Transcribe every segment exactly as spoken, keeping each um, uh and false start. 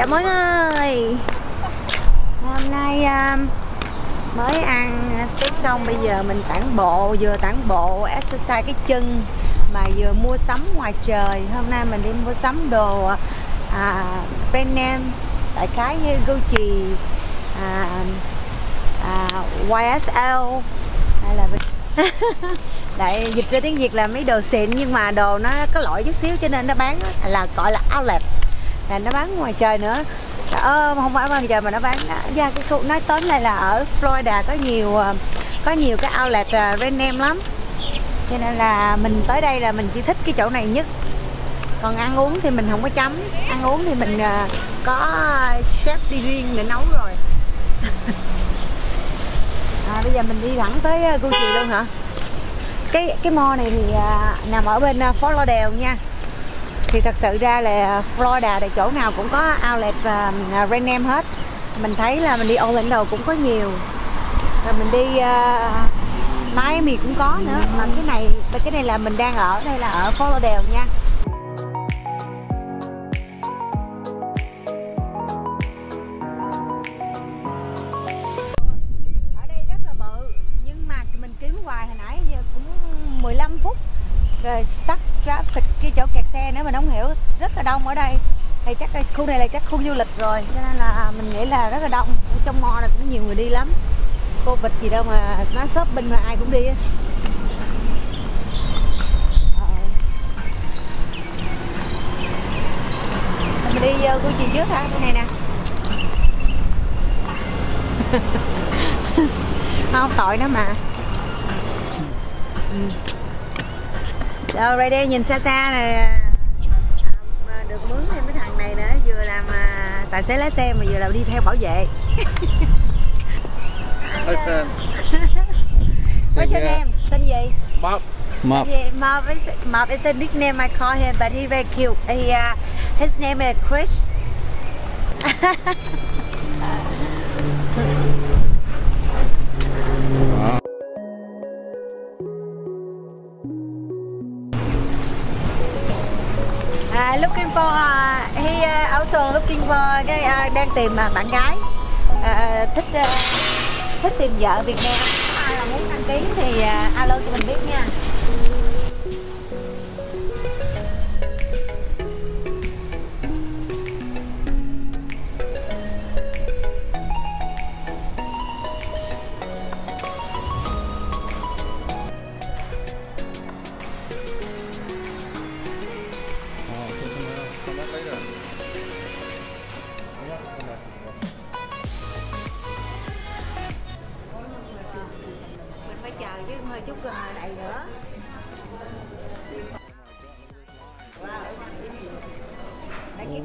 Chào mọi người. Hôm nay um, mới ăn steak xong, bây giờ mình tản bộ, vừa tản bộ exercise cái chân mà vừa mua sắm ngoài trời. Hôm nay mình đi mua sắm đồ à, brand name, đại khái như Gucci, à, à, Y S L hay là đại dịch ra tiếng Việt là mấy đồ xịn nhưng mà đồ nó có lỗi chút xíu cho nên nó bán là gọi là outlet, là nó bán ngoài trời nữa. Ờ, không phải ngoài trời mà nó bán ra cái khu, nói tóm lại là ở Florida có nhiều có nhiều cái outlet brand name lắm, cho nên là mình tới đây là mình chỉ thích cái chỗ này nhất. Còn ăn uống thì mình không có chấm, ăn uống thì mình có chef đi riêng để nấu rồi. À, bây giờ mình đi thẳng tới Gucci luôn hả? Cái cái mall này thì à, nằm ở bên Fort Lauderdale nha. Thì thật sự ra là Florida thì chỗ nào cũng có outlet và uh, brand name hết. Mình thấy là mình đi Orlando cũng có nhiều, rồi mình đi uh, Miami cũng có nữa. Mà cái này cái này là mình đang ở đây là ở Fort Lauderdale nha. Rồi tắt traffic, cái chỗ kẹt xe nữa mình không hiểu, rất là đông ở đây. Thì chắc khu này là chắc khu du lịch rồi, cho nên là mình nghĩ là rất là đông. Ở trong mall này cũng nhiều người đi lắm, Covid gì đâu mà nó shopping mà ai cũng đi á. Mình đi vô Gucci trước hả? Cái này nè. Không tội nó mà. Ừ. Rồi đây, đây nhìn xa xa này à, được mướn thêm cái thằng này nữa, vừa làm à, tài xế lái xe mà vừa làm đi theo bảo vệ. What's your name? Tên gì? Bob. Bob. Bob is, Bob is the nickname I call him, but he very cute. He, uh, his name is Chris. Uh, looking for, uh, he uh, also looking for, uh, đang tìm uh, bạn gái, uh, thích uh, thích tìm vợ Việt Nam. Ai là muốn đăng ký thì uh, alo cho mình biết nha.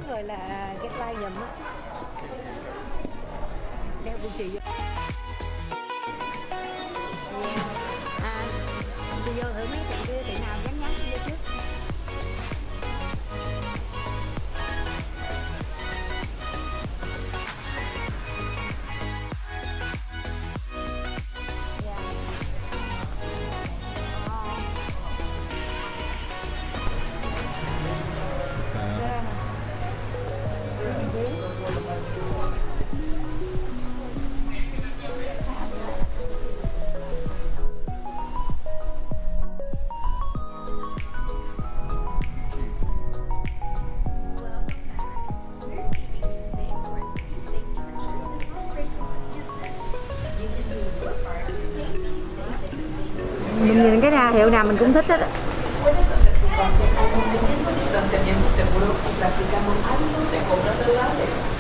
Người là get like giùm á, đeo bụng chị vô. À, chị vô thử mấy chị kia, chị nào nhắn nhắn vô trước. Hiệu nào mình cũng thích hết á.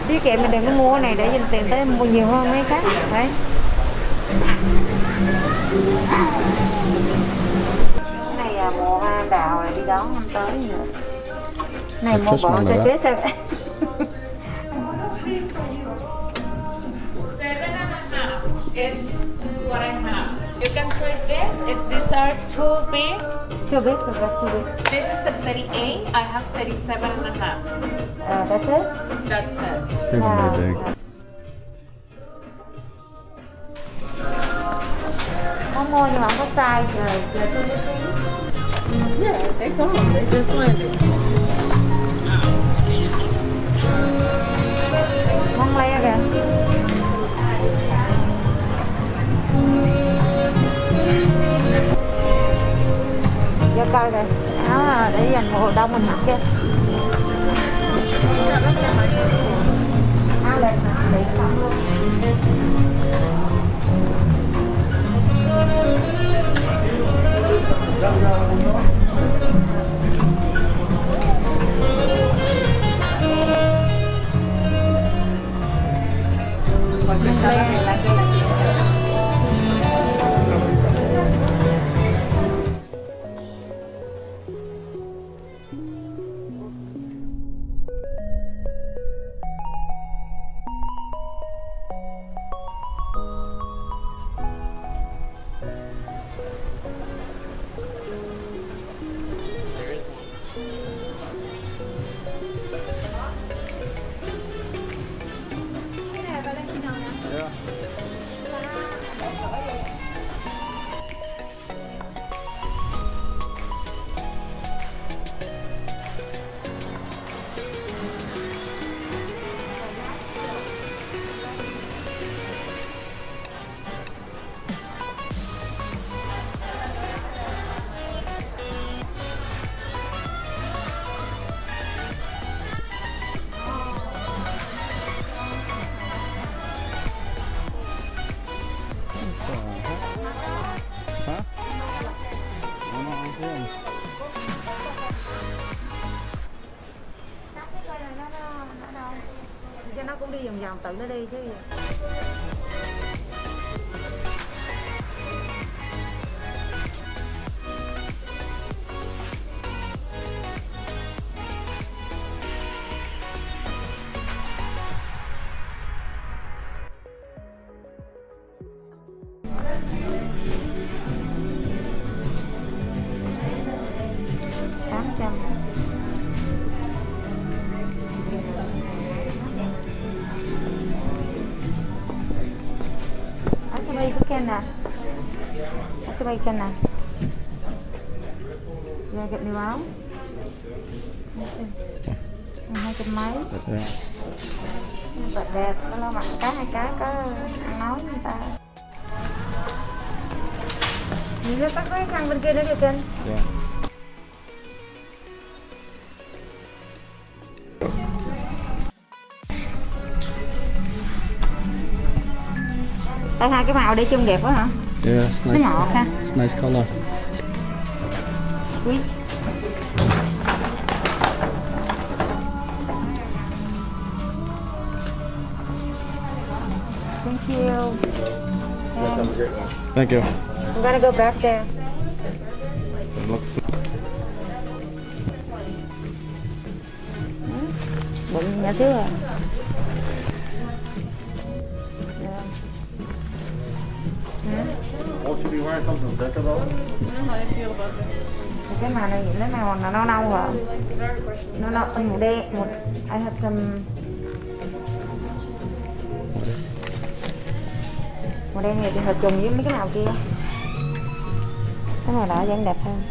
Tiết kiệm mình đừng có mua cái này để dành tiền tới mua nhiều hơn mấy khác. Đấy. Này là mùa hoa đào này đi đón năm tới nữa. Này mua bỏ cho chết sao. You can try this if these are too big. Too big, too big, too big. This is a thirty-eight. I have thirty-seven and a half. Uh, that's it. That's it. It's still wow. Very big. Không mua nhưng mà không có size rồi. Yeah, they come. They just landed. lăn le kìa. Vô coi kìa, áo để dành mùa đông mình mặc kìa. Áo lên để mặc luôn. Tự nó đi chứ gì. Nè, cái kênh này ra gạch điều áo hai trăm mấy bật đẹp, có lo mặt cái hai cái có ăn nói người ta. Nhìn ra các cái khăn bên kia nữa kìa kênh. Tại hai cái màu để chung đẹp quá hả? Yeah, it's nice. Nó ngọt ha. It's nice color. Sweet. Thank you. And thank you. I'm gonna go back there. Bụng nhỏ xíu à. Cái màu này lấy màu là nó nâu hả? Nó nâu màu đen, một I have some màu đen này thì hợp trùng với mấy cái màu kia. Cái màu đỏ vẫn đẹp hơn.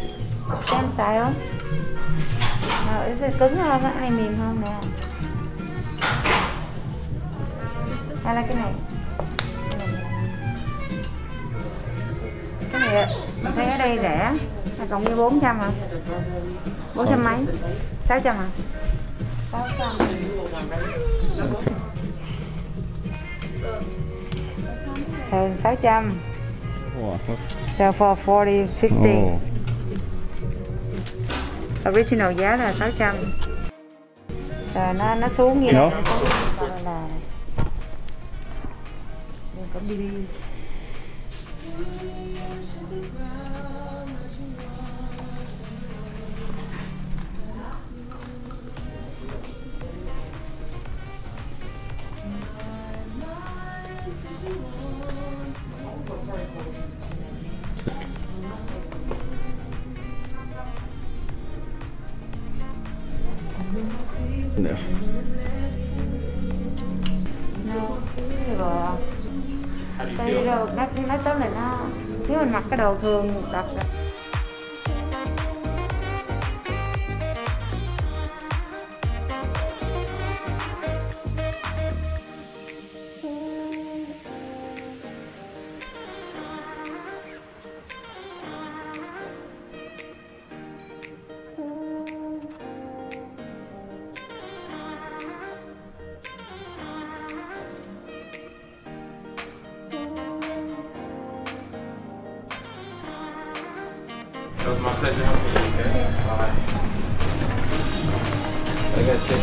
Cái em xài không? Nó sẽ cứng hơn, cái này mềm hơn nè. Hay là cái này. Mình thấy ở đây rẻ, còn như bốn trăm hả? bốn trăm mấy? sáu trăm hả? sáu trăm. Ừ, sáu trăm. So for forty, fifty. Original giá là sáu trăm. Rồi nó, nó xuống như này. Là... có bê bê. Nói tóm là nó, nếu mình mặc cái đồ thường đặt ra. was my pleasure helping you, okay? Yeah. All right. I guess take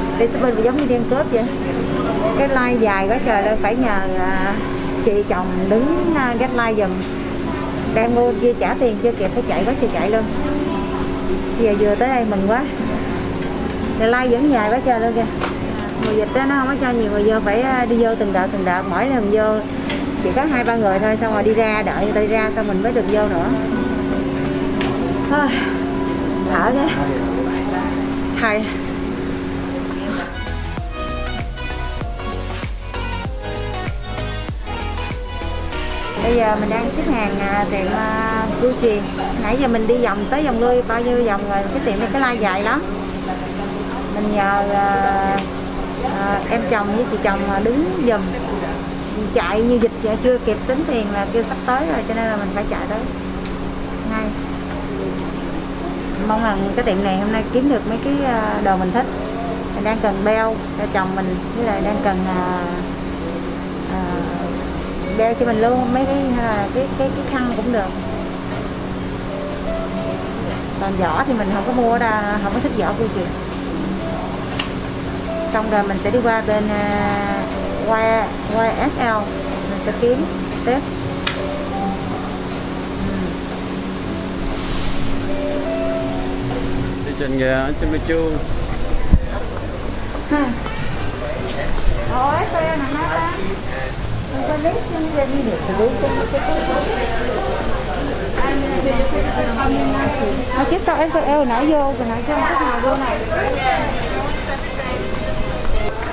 Đi shopping giống như đi ăn cướp vậy. Cái line dài quá trời ơi, phải nhờ chị chồng đứng gác line giùm. Đang mua chưa trả tiền chưa kịp phải chạy quá trời chạy luôn. Giờ vừa tới đây mừng quá. Cái line vẫn dài quá trời luôn kìa. Mùa dịch đó nó không có cho nhiều người vô, phải đi vô từng đợt từng đợt, mỗi lần vô chỉ có hai ba người thôi, xong rồi đi ra đợi người ta đi ra xong mình mới được vô nữa. Thở ghê. Hi. Bây giờ mình đang xếp hàng à, tiệm uh, Gucci. Nãy giờ mình đi vòng tới vòng lui bao nhiêu vòng rồi, cái tiệm này cái lai dài lắm. Mình nhờ uh, uh, em chồng với chị chồng đứng giùm. Mình chạy như dịch vậy, chưa kịp tính tiền là kêu sắp tới rồi, cho nên là mình phải chạy tới ngay. Mong rằng cái tiệm này hôm nay kiếm được mấy cái đồ mình thích. Mình đang cần beo cho chồng mình, với lại đang cần uh, uh, beo cho mình luôn, mấy cái, uh, cái cái cái khăn cũng được. Còn giỏ thì mình không có mua ra, không có thích giỏ của chị. Xong rồi mình sẽ đi qua bên uh, Y S L, mình sẽ kiếm tiếp. Trên gà ở trên chu. Thôi xe nè má ta. Mình có lấy xe ra đi được thì lấy xe cái cái cái. Chứ sao ép lờ nãy vô rồi nãy không có nào vô này.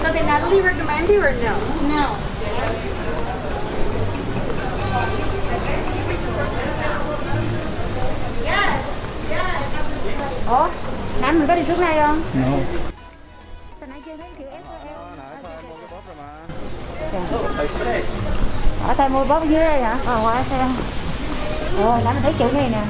So did Natalie recommend you or no? No. Yes. Yes. Ủa? Nãy mình có đi xuống đây không? Không. No. Sao nãy chưa thấy kiểu ép lờ? Ở tay mua bóp dưới đây hả? Ờ, qua xem. Ồ, nãy mình thấy kiểu này nè.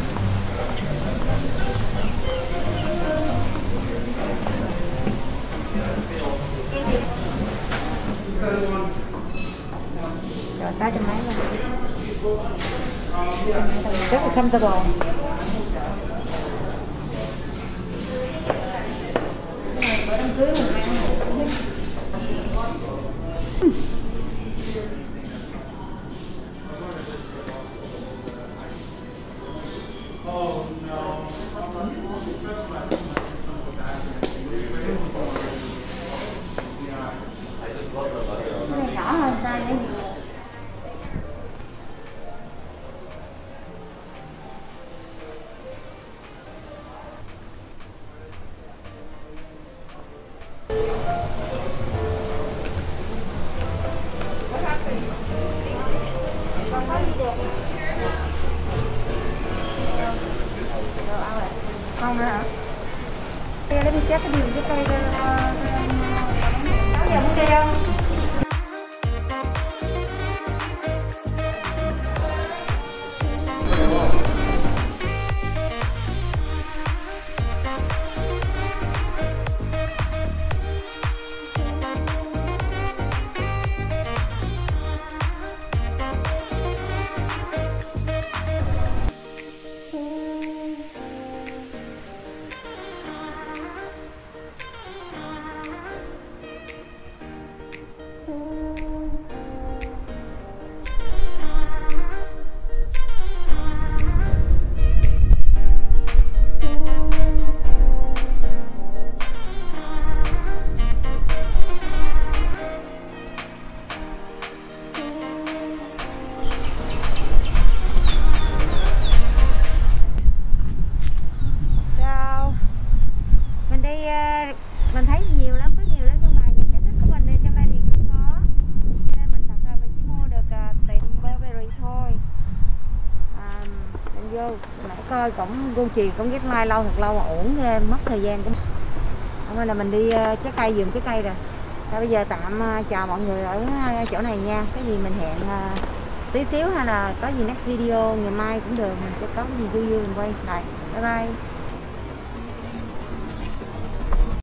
Rồi, sáu trăm mấy luôn. Rất là comfortable. Coi cũng Gucci cũng ghét like lâu thật lâu mà uổng mất thời gian cũng Hôm nay là mình đi trái cây, vườn trái cây rồi. Thôi bây giờ tạm chào mọi người ở chỗ này nha. Cái gì mình hẹn tí xíu hay là có gì next video ngày mai cũng được, mình sẽ có gì vui vui mình quay lại. Bye bye.